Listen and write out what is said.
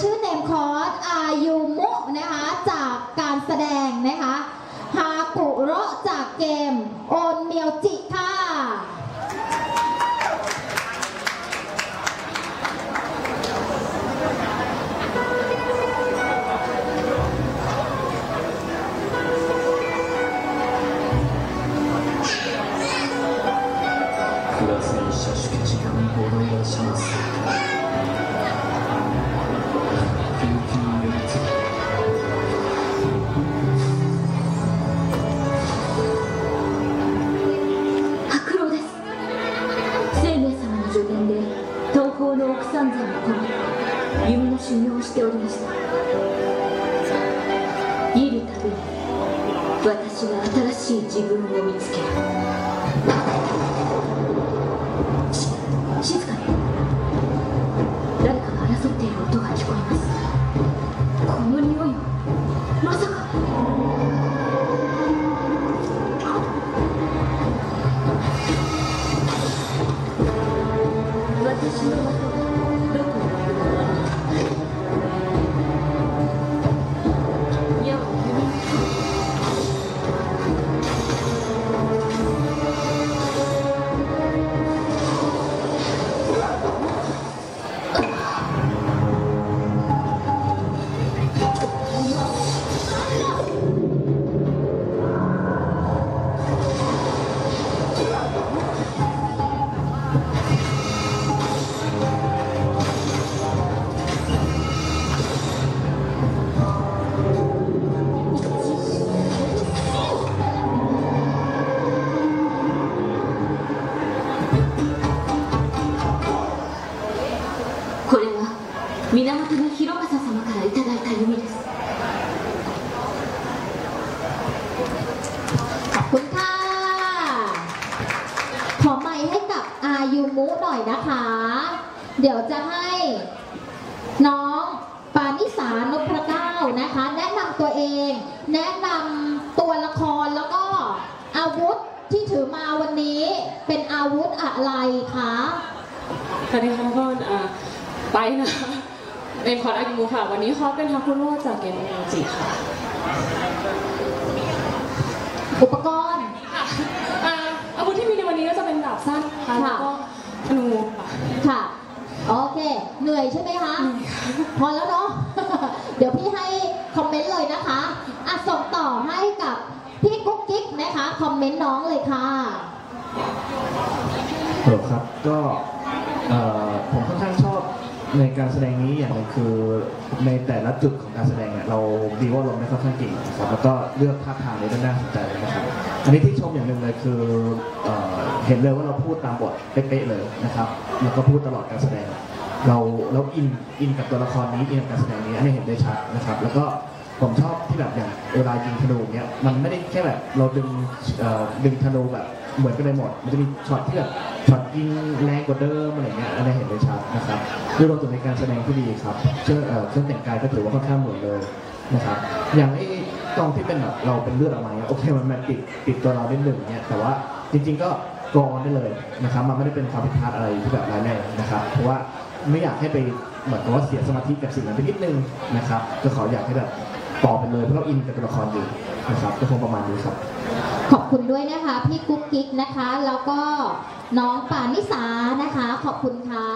ชื่อเต็มคอร์สอายุมุนะคะจากการแสดงนะคะฮากุโระจากเกม Onmyoji ค่ะวันนี้เขาเป็น Hakuro จากเกม Onmyoji ค่ะอุปกรณ์อาวุธที่มีในวันนี้ก็จะเป็นดาบสั้นค่ะแล้วก็ธนูค่ะโอเคเหนื่อยใช่ไหมคะพอแล้วเนาะเดี๋ยวพี่ให้คอมเมนต์เลยนะคะส่งต่อให้กับพี่กุ๊กกิ๊กนะคะคอมเมนต์น้องเลยค่ะครับก็ผมค่อนข้างชอบในการแสดงนี้อย่างหนึ่งคือในแต่ละจุดของการแสดงเราดีว่าลงได้ค่อนข้างเก่งนะครับแล้วก็เลือกท่าทางในด้านหน้าสนใจนะครับอันนี้ที่ชมอย่างหนึ่งเลยคือเห็นเลยว่าเราพูดตามบทเป๊ะๆเลยนะครับแล้วก็พูดตลอดการแสดงเราอินกับตัวละครนี้อินกับการแสดงนี้ให้เห็นได้ชัดนะครับแล้วก็ผมชอบที่แบบอย่างเวลายิงธนูเนี้ยมันไม่ได้แค่แบบเราดึงธนูแบบเหมือนกันเลยหมดมันจะมีช็อตที่แบบช็อตยิงแรงกว่าเดิมอะไรเงี้ยอันนี้เห็นได้ชัดนะครับด้วยรวมถึงในการแสดงที่ดีครับเครื่องแต่งกายก็ถือว่าค่อนข้างเหมือนเลยนะครับอย่างไอ้ตรงที่เป็นแบบเราเป็นเลือดออกมาโอเคมันติดตัวเราได้หนึ่งเนี่ยแต่ว่าจริงๆก็กรอนได้เลยนะครับมันไม่ได้เป็นความผิดพลาดอะไรที่แบบร้ายแรงนะครับเพราะว่าไม่อยากให้ไปเหมือนกับว่าเสียสมาธิกับสิ่งนั้นไปนิดนึงนะครับก็ขออยากให้แบบต่อไปเลยเพราะเราอินกับตัวละครอยู่นะครับก็คงประมาณนี้ครับขอบคุณด้วยนะคะพี่กุ๊กกิ๊กนะคะแล้วก็น้องปานิสานะคะขอบคุณค่ะ